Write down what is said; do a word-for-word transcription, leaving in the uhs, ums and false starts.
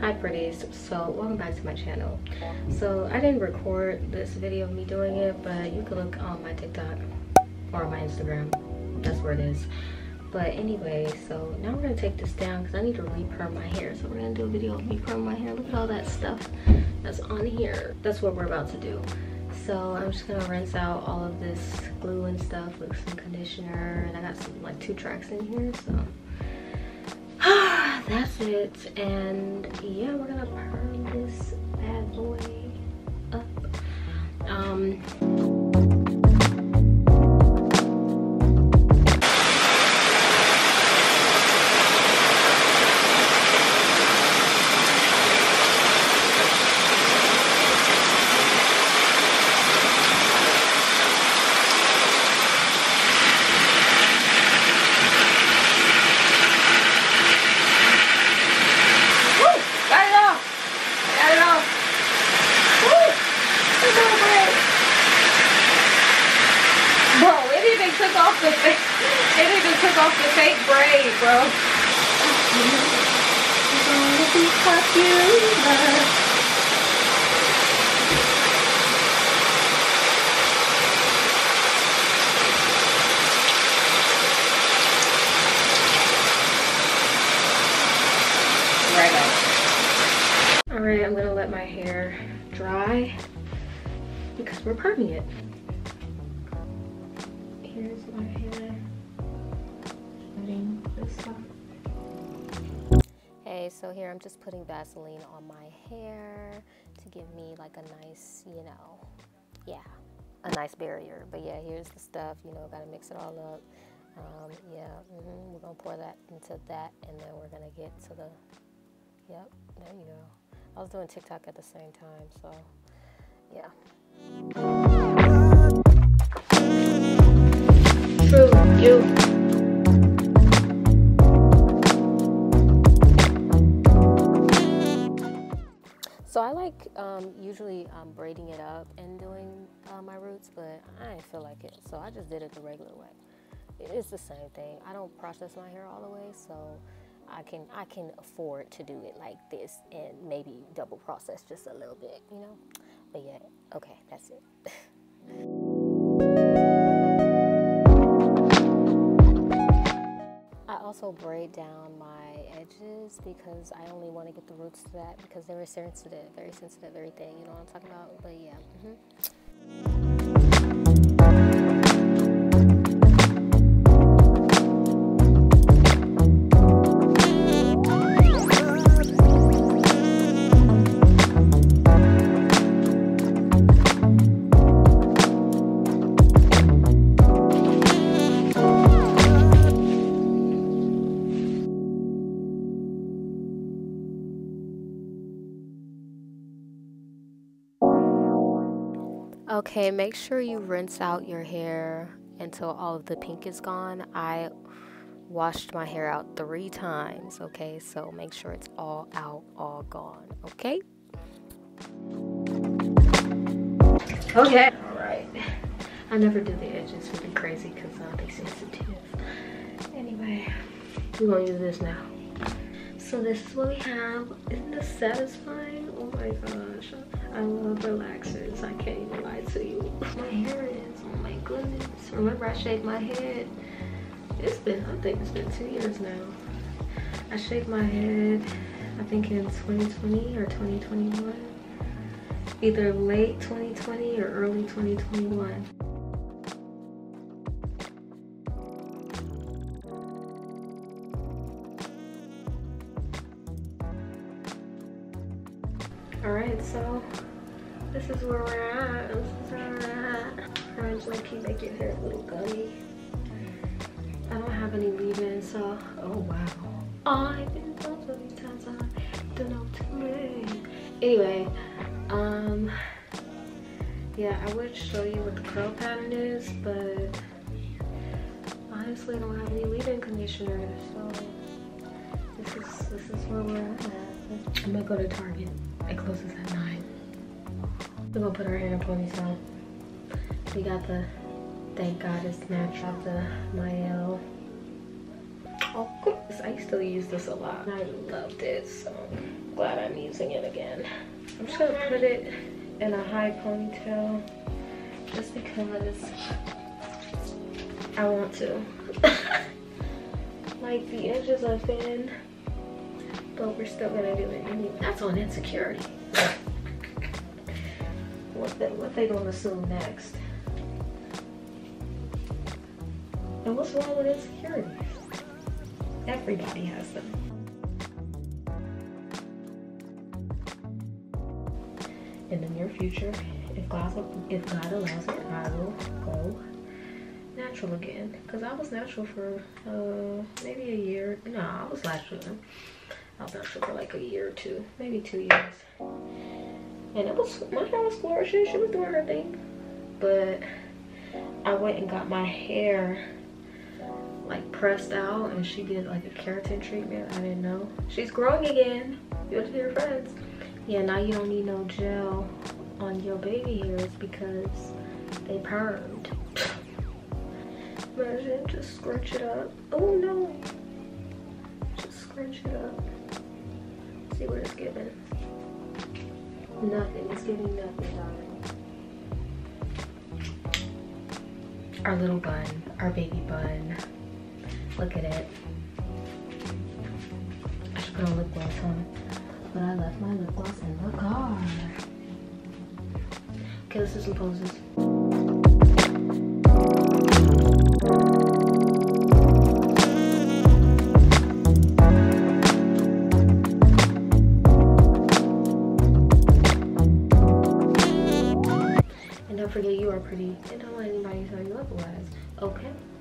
Hi pretties, so welcome back to my channel. So I didn't record this video of me doing it, but you can look on my TikTok or my Instagram, that's where it is. But anyway, so now we're gonna take this down because I need to re-perm my hair, so we're gonna do a video of me perm my hair. Look at all that stuff that's on here. That's what we're about to do. So I'm just gonna rinse out all of this glue and stuff with some conditioner, and I got some like two tracks in here, so that's it. And yeah, we're gonna perm this bad boy up. Um Alright, I'm gonna let my hair dry because we're perming it. Here's my hair. Hey, so here I'm just putting Vaseline on my hair to give me like a nice, you know, yeah, a nice barrier. But yeah, here's the stuff, you know, gotta mix it all up. Um, yeah, mm-hmm, we're gonna pour that into that, and then we're gonna get to the, yep, there you go. I was doing TikTok at the same time, so yeah. True, you. So I like um, usually um, braiding it up and doing uh, my roots, but I didn't feel like it, so I just did it the regular way. It's the same thing. I don't process my hair all the way, so I can I can afford to do it like this and maybe double process just a little bit, you know. But yeah, okay, that's it. Also braid down my edges because I only want to get the roots to that because they're sensitive, very sensitive, everything, you know what I'm talking about? But yeah. Okay, make sure you rinse out your hair until all of the pink is gone. I washed my hair out three times, okay? So make sure it's all out, all gone, okay? Okay. All right. I never do the edges really crazy because uh, they're sensitive. Anyway, we're going to use this now. So this is what we have. Isn't this satisfying? Oh my gosh. I love relaxers, I can't even lie to you. My hair is, oh my goodness. Remember I shaved my head? It's been, I think it's been two years now. I shaved my head, I think in twenty twenty or twenty twenty-one. Either late twenty twenty or early twenty twenty-one. Alright, so this is where we're at. This is where we're at. I'm just like, you make your hair a little gummy. I don't have any leave-in, so. Oh, wow. I've been told so many times I don't know to make. Anyway, um, yeah, I would show you what the curl pattern is, but honestly, I don't have any leave-in conditioner, so this is, this is where we're at. I'm gonna go to Target. It closes at nine. We're gonna put our hair in a ponytail. We got the Thank God It's Natural, the Mayel. Okay, I used to use this a lot. I loved it, so I'm glad I'm using it again. I'm just gonna put it in a high ponytail just because I want to. Like, the edges are thin, but we're still gonna do it anyway. That's on insecurity. What they, what they gonna assume next? And what's wrong with insecurities? Everybody has them. In the near future, if God, if God allows it, I will go natural again. Because I was natural for uh, maybe a year. No, I was natural. I was natural for like a year or two, maybe two years. And it was, my hair was flourishing. She was doing her thing, but I went and got my hair like pressed out, and she did like a keratin treatment. I didn't know. She's growing again. You'll tell your friends. Yeah, now you don't need no gel on your baby hairs because they permed. Imagine, just scrunch it up. Oh no, just scrunch it up. See what it's giving. Nothing. It's giving nothing, darling. Our little bun, our baby bun. Look at it. I should put on lip gloss on, but I left my lip gloss in the car. Okay, let's do some poses. And don't forget, you are pretty, and don't let anybody tell you otherwise, okay?